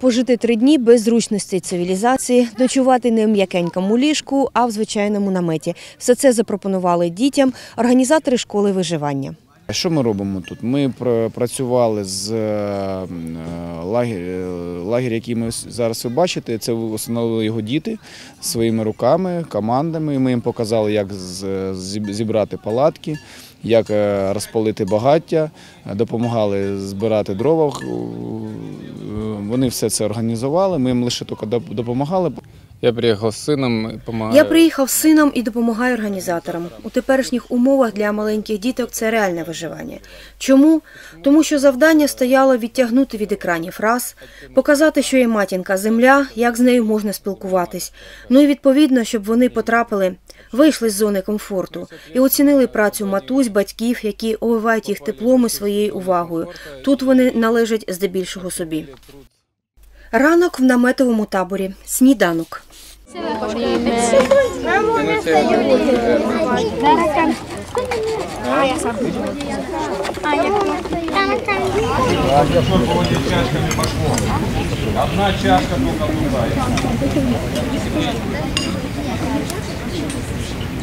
Пожити 3 дні без зручностей цивілізації, ночувати не в м'якенькому ліжку, а в звичайному наметі. Все це запропонували дітям організатори школи виживання. Що ми робимо тут? Ми працювали з лагерем, який ми зараз ви бачите, це встановили його діти своїми руками, командами. Ми їм показали, як зібрати палатки, як розпалити багаття, допомагали збирати дрова. Вони все це організували, ми їм лише тільки допомагали. Я приїхав з сином і допомагаю організаторам. У теперішніх умовах для маленьких діток це реальне виживання. Чому? Тому що завдання стояло відтягнути від екранів раз, показати, що є матінка земля, як з нею можна спілкуватись. Ну і відповідно, щоб вони вийшли з зони комфорту і оцінили працю матусь, батьків, які обвивають їх теплом і своєю увагою. Тут вони належать здебільшого собі. Ранок в наметовому таборі. Сніданок. Одна чашка тільки буває.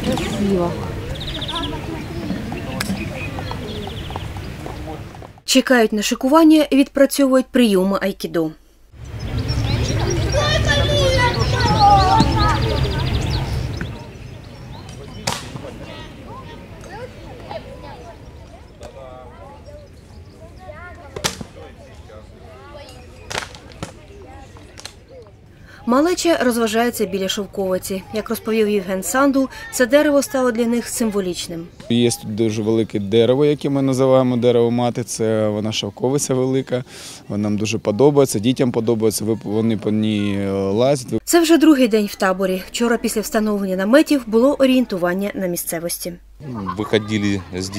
Красиво. Чекають на шикування і відпрацьовують прийоми айкідо. Малеча розважається біля шовковиці. Як розповів Євген Сандул, це дерево стало для них символічним. Є тут дуже велике дерево, яке ми називаємо дерево-мати. Це вона шовковиця велика, вона нам дуже подобається, дітям подобається, вони по ній лазять. Це вже другий день в таборі. Вчора після встановлення наметів було орієнтування на місцевості. Виходили з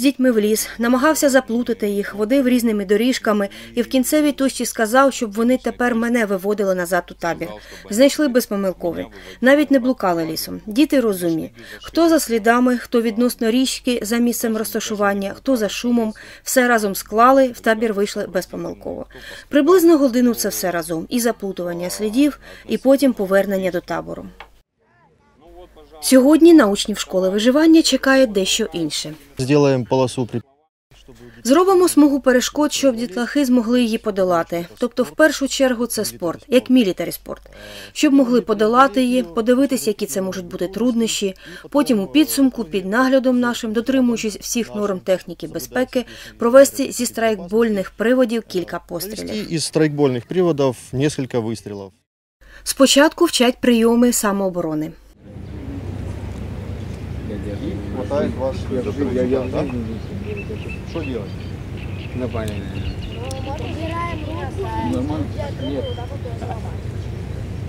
дітьми в ліс, намагався заплутати їх, водив різними доріжками і в кінцевій точці сказав, щоб вони тепер мене виводили назад у табір. Знайшли безпомилкові, навіть не блукали лісом. Діти розумні, хто за слідами, хто відносно річки за місцем розташування, хто за шумом. Все разом склали, в табір вийшли безпомилково. Приблизно годину це все разом, і заплутування слідів, і потім повернення до табору. Сьогодні на учнів школи виживання чекає дещо інше. Зробимо смугу перешкод, щоб дітлахи змогли її подолати. Тобто, в першу чергу, це спорт, як мілітарі спорт. Щоб могли подолати її, подивитися, які це можуть бути труднощі. Потім у підсумку, під наглядом нашим, дотримуючись всіх норм техніки безпеки, провести зі страйкбольних приводів кілька пострілів. Спочатку вчать прийоми самооборони. Что делать? Напали, наверное. Нормально? Нет.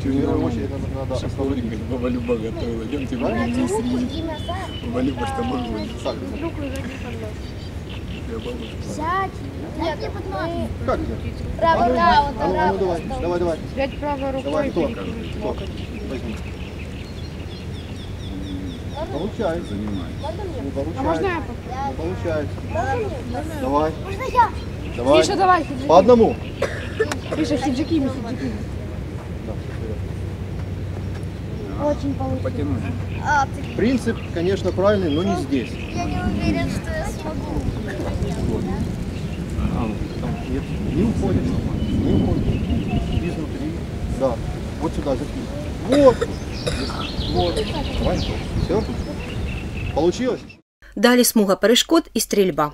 Чего очень надо? Шаповник говорит, баба Люба готовила. Идем ты вылезь. Баба Люба, что можно вылезть? Взять. Нет, не подмазать. Как нет? Правая рука. Давай, давай. Взять правой рукой. Кто? Возьми. Получается, занимается. А можно я попробую? Получается. Давай. Можно я? Давай. Миша, давай. Хиджики. По одному. Миша, хиджики, Миша, хиджики. Очень получилось. Потянуть. Принцип, конечно, правильный, но не здесь. Я не уверен, что я смогу. Не уходит. Не уходит. Изнутри. Да. Вот сюда закинь. Вот. Далі смуга перешкод і стрільба.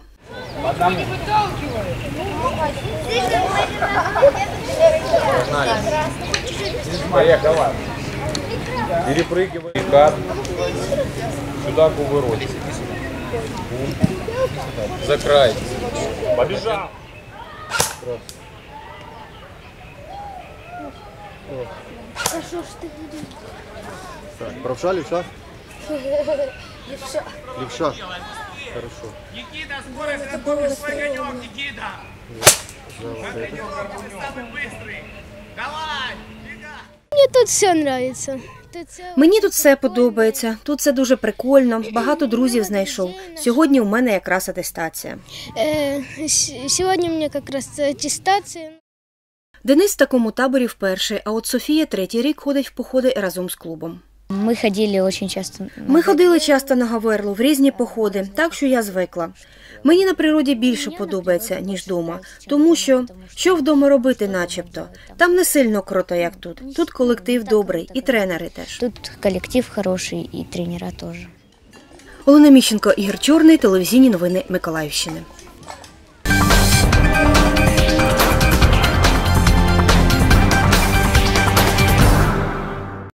А что ж ты будешь? Так, правша, левша? Левша. Левша. Хорошо. Никита, скорость отборов свой конек, Никита! Как конек, арбунек. Самый быстрый. Давай! Мне Мені тут все подобається. Мені тут все подобається, тут все дуже прикольно, багато друзів знайшов. Сьогодні у мене якраз атестація. Сьогодні у мене якраз атестація. Денис в такому таборі вперше, а от Софія третій рік ходить в походи разом з клубом. Ми ходили часто на Гаверлу, в різні походи, так що я звикла. Мені на природі більше подобається, ніж вдома, тому що, вдома робити начебто? Там не сильно круто, як тут. Тут колектив добрий, і тренери теж. Тут колектив хороший, і тренери теж. Олена Міщенко, Ігор Чорний, телевізійні новини Миколаївщини.